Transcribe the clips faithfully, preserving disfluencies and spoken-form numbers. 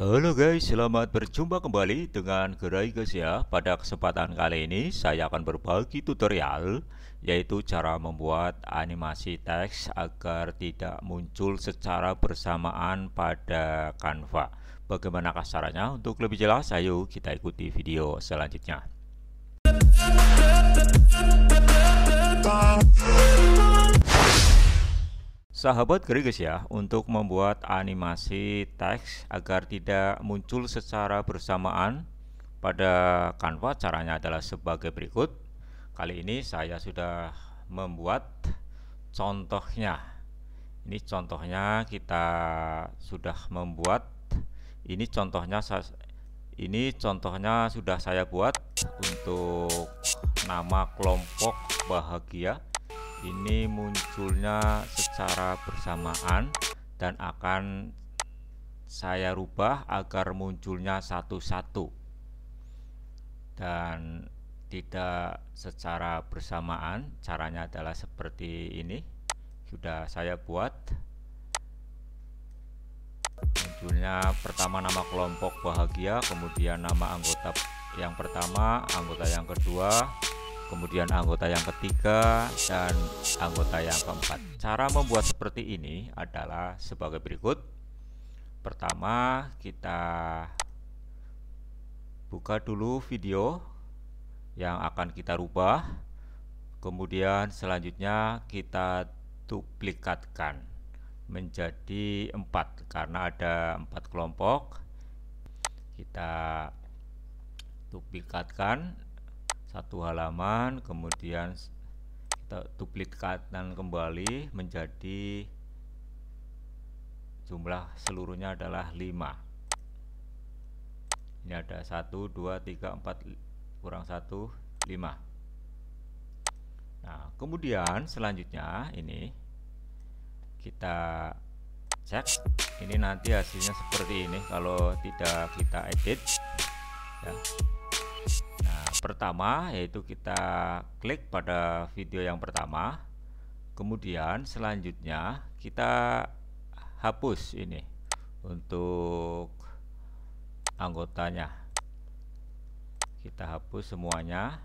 Halo guys, selamat berjumpa kembali dengan Gerai Ghazia. Pada kesempatan kali ini saya akan berbagi tutorial, yaitu cara membuat animasi teks agar tidak muncul secara bersamaan pada Canva. Bagaimanakah caranya? Untuk lebih jelas, ayo kita ikuti video selanjutnya. Sahabat Gerai Ghazia, untuk membuat animasi teks agar tidak muncul secara bersamaan pada Canva, caranya adalah sebagai berikut. Kali ini saya sudah membuat contohnya. Ini contohnya kita sudah membuat. Ini contohnya saya, ini contohnya sudah saya buat untuk nama kelompok bahagia. Ini munculnya secara bersamaan dan akan saya rubah agar munculnya satu-satu dan tidak secara bersamaan. Caranya adalah seperti ini, sudah saya buat munculnya pertama nama kelompok bahagia, kemudian nama anggota yang pertama, anggota yang kedua, kemudian anggota yang ketiga, dan anggota yang keempat. Cara membuat seperti ini adalah sebagai berikut. Pertama, kita buka dulu video yang akan kita rubah, kemudian selanjutnya kita duplikatkan menjadi empat karena ada empat kelompok. Kita duplikatkan satu halaman, kemudian kita duplikatkan kembali menjadi jumlah seluruhnya adalah lima. Ini ada satu, dua, tiga, empat, kurang satu, lima. Nah, kemudian selanjutnya ini kita cek, ini nanti hasilnya seperti ini kalau tidak kita edit ya. Pertama yaitu kita klik pada video yang pertama, kemudian selanjutnya kita hapus ini untuk anggotanya, kita hapus semuanya.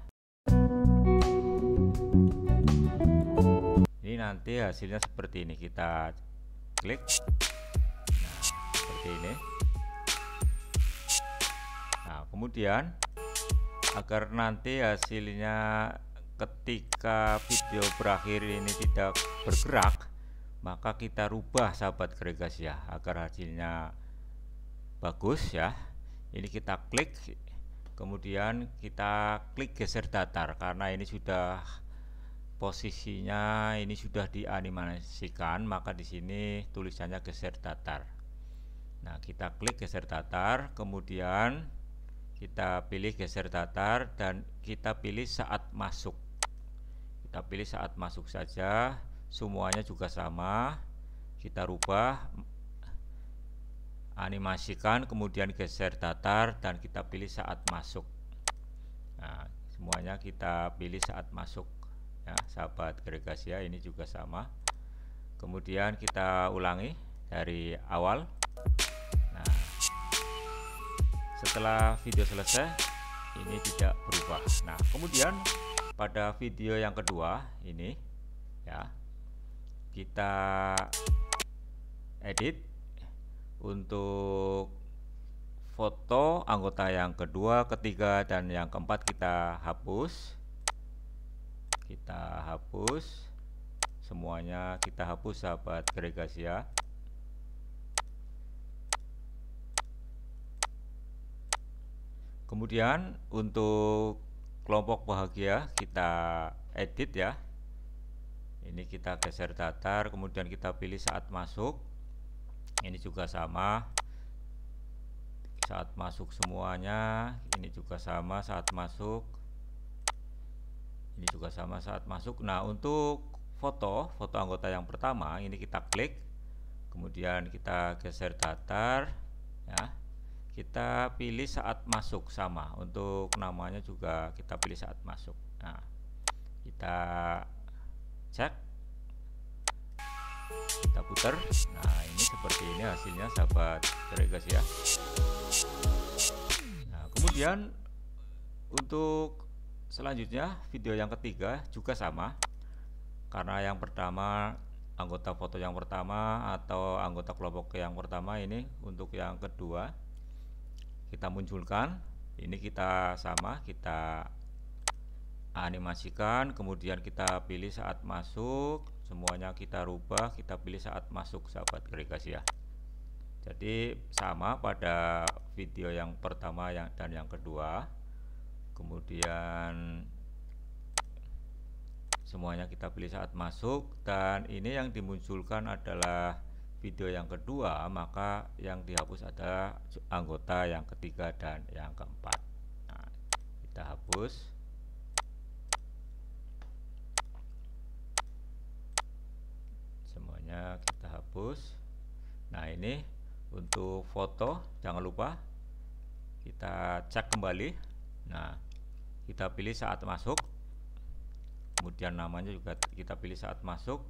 Ini nanti hasilnya seperti ini, kita klik, nah, seperti ini. Nah, kemudian agar nanti hasilnya ketika video berakhir ini tidak bergerak, maka kita rubah sahabat Gerai Ghazia agar hasilnya bagus ya. Ini kita klik, kemudian kita klik geser datar karena ini sudah posisinya ini sudah dianimasikan, maka di sini tulisannya geser datar. Nah, kita klik geser datar, kemudian kita pilih geser datar dan kita pilih saat masuk, kita pilih saat masuk saja, semuanya juga sama. Kita rubah, animasikan, kemudian geser datar dan kita pilih saat masuk. Nah, semuanya kita pilih saat masuk ya sahabat Gerai Ghazia, ini juga sama. Kemudian kita ulangi dari awal. Setelah video selesai, ini tidak berubah. Nah, kemudian pada video yang kedua ini ya, kita edit untuk foto anggota yang kedua, ketiga, dan yang keempat kita hapus, kita hapus semuanya, kita hapus sahabat Gerai Ghazia. Kemudian untuk kelompok bahagia kita edit ya, ini kita geser datar, kemudian kita pilih saat masuk, ini juga sama, saat masuk semuanya, ini juga sama saat masuk, ini juga sama saat masuk. Nah, untuk foto foto anggota yang pertama ini kita klik, kemudian kita geser datar ya, kita pilih saat masuk, sama untuk namanya juga kita pilih saat masuk. Nah, kita cek, kita putar. Nah, ini seperti ini hasilnya sahabat Gerai Ghazia ya. Kemudian untuk selanjutnya video yang ketiga juga sama, karena yang pertama anggota foto yang pertama atau anggota kelompok yang pertama, ini untuk yang kedua kita munculkan, ini kita sama, kita animasikan, kemudian kita pilih saat masuk, semuanya kita rubah, kita pilih saat masuk, sahabat Gerai Ghazia. Jadi sama pada video yang pertama yang dan yang kedua, kemudian semuanya kita pilih saat masuk, dan ini yang dimunculkan adalah video yang kedua, maka yang dihapus adalah anggota yang ketiga dan yang keempat. Nah, kita hapus. Semuanya kita hapus. Nah, ini untuk foto jangan lupa kita cek kembali. Nah, kita pilih saat masuk, kemudian namanya juga kita pilih saat masuk.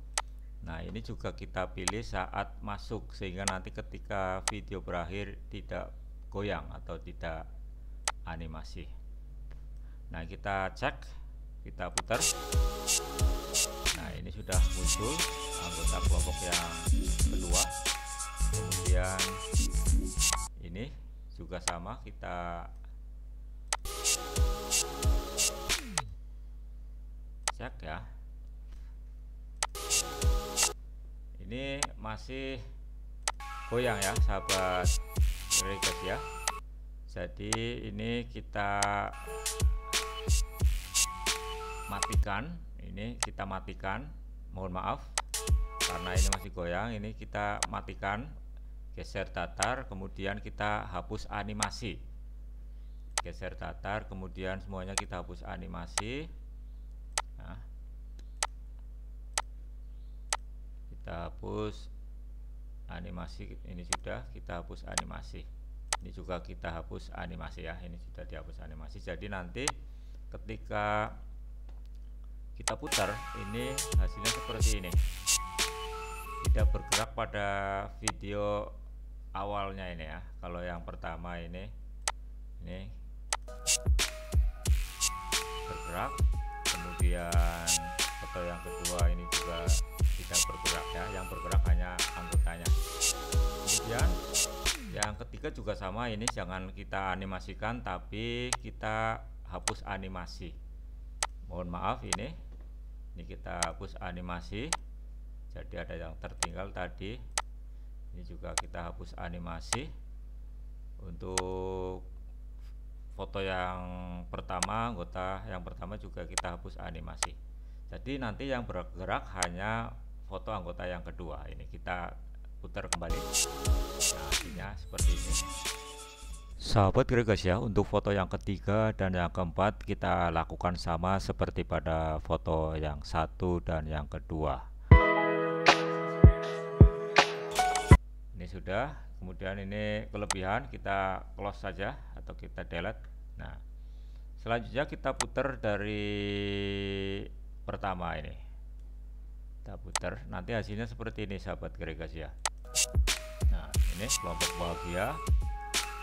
Nah, ini juga kita pilih saat masuk, sehingga nanti ketika video berakhir tidak goyang atau tidak animasi. Nah, kita cek, kita putar. Nah, ini sudah muncul anggota kelompok yang kedua. Kemudian ini juga sama, kita cek ya. Ini masih goyang ya, sahabat Gerai Ghazia. Jadi ini kita matikan, ini kita matikan. Mohon maaf karena ini masih goyang, ini kita matikan. Geser datar, kemudian kita hapus animasi. Geser datar, kemudian semuanya kita hapus animasi. Nah, kita hapus animasi, ini sudah kita hapus animasi, ini juga kita hapus animasi ya, ini sudah dihapus animasi. Jadi nanti ketika kita putar ini hasilnya seperti ini, tidak bergerak pada video awalnya ini ya. Kalau yang pertama ini ini bergerak, kemudian foto yang kedua ini juga tidak bergerak ya, yang bergerak hanya anggotanya. Kemudian yang ketiga juga sama, ini jangan kita animasikan tapi kita hapus animasi. Mohon maaf, ini ini kita hapus animasi, jadi ada yang tertinggal tadi, ini juga kita hapus animasi. Untuk foto yang pertama, anggota yang pertama juga kita hapus animasi. Jadi nanti yang bergerak hanya foto anggota yang kedua. Ini kita putar kembali. Nah, hasilnya seperti ini. Sahabat Gerai Ghazia, untuk foto yang ketiga dan yang keempat kita lakukan sama seperti pada foto yang satu dan yang kedua. Ini sudah. Kemudian ini kelebihan kita close saja atau kita delete. Nah, selanjutnya kita putar dari pertama ini, kita putar, nanti hasilnya seperti ini, sahabat Gerai Ghazia. Nah, ini kelompok bahagia,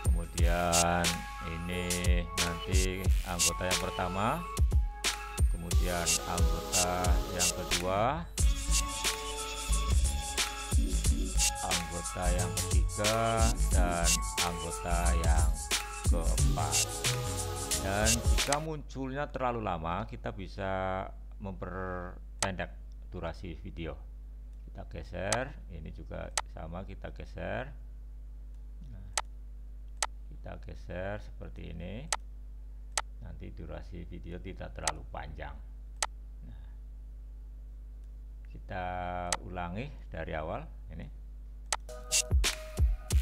kemudian ini nanti anggota yang pertama, kemudian anggota yang kedua, anggota yang ketiga, dan anggota yang keempat. Dan jika munculnya terlalu lama, kita bisa memperpendek durasi video. Kita geser, ini juga sama, kita geser. Nah, kita geser seperti ini, nanti durasi video tidak terlalu panjang. Nah, kita ulangi dari awal ini.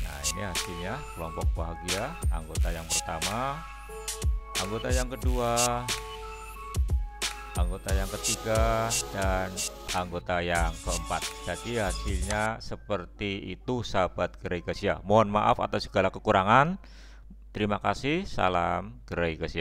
Nah, ini hasilnya kelompok bahagia, anggota yang pertama, anggota yang kedua, anggota yang ketiga, dan anggota yang keempat. Jadi hasilnya seperti itu, sahabat Gerai Ghazia. Mohon maaf atas segala kekurangan. Terima kasih. Salam Gerai Ghazia.